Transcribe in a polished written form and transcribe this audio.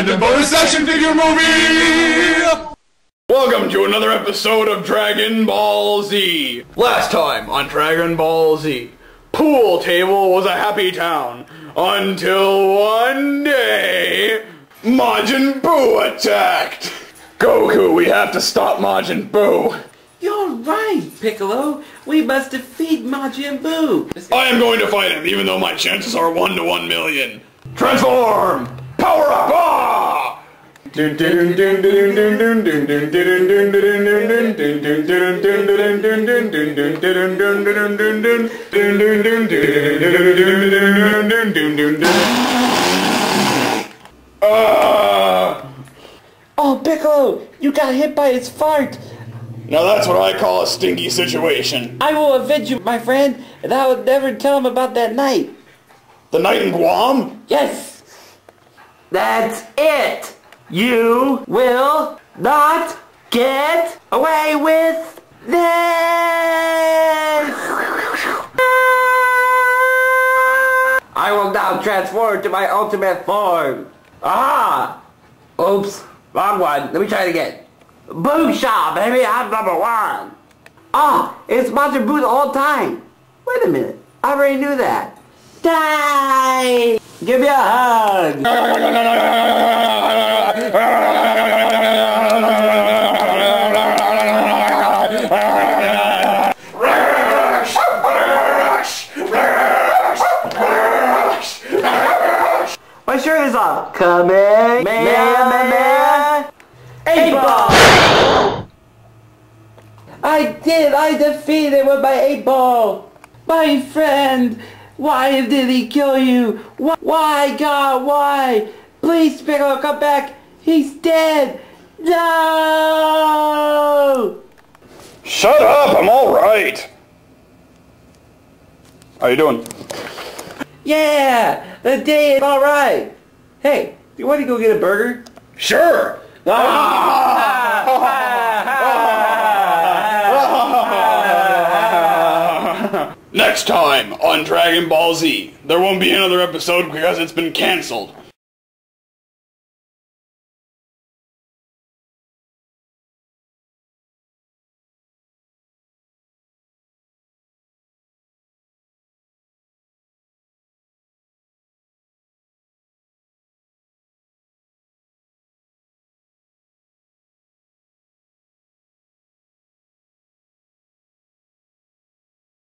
Random bonus action figure movie! Welcome to another episode of Dragon Ball Z. Last time on Dragon Ball Z, Pool Table was a happy town until one day Majin Buu attacked. Goku, we have to stop Majin Buu. You're right, Piccolo. We must defeat Majin Buu. I am going to fight him, even though my chances are 1 to 1,000,000. Transform! Power up! Ah! Oh, Piccolo, you got hit by his fart. Now that's what I call a stinky situation. I will avenge you, my friend, and I will never tell him about that night. The night in Guam? Yes. That's it. You will not get away with this! I will now transform to my ultimate form. Aha! Oops, wrong one. Let me try it again. Boosha, baby, I'm #1. Ah, it's Majin Buu the whole time. Wait a minute, I already knew that. Die! Give me a hug! My shirt is off. Come in, man. 8-Ball. I defeated with my 8-Ball. My friend, why did he kill you? Why, God, why? Please, Piccolo, come back. He's dead! No! Shut up! I'm alright! How you doing? Yeah! The day is alright! Hey, do you want to go get a burger? Sure! Next time on Dragon Ball Z, there won't be another episode because it's been cancelled.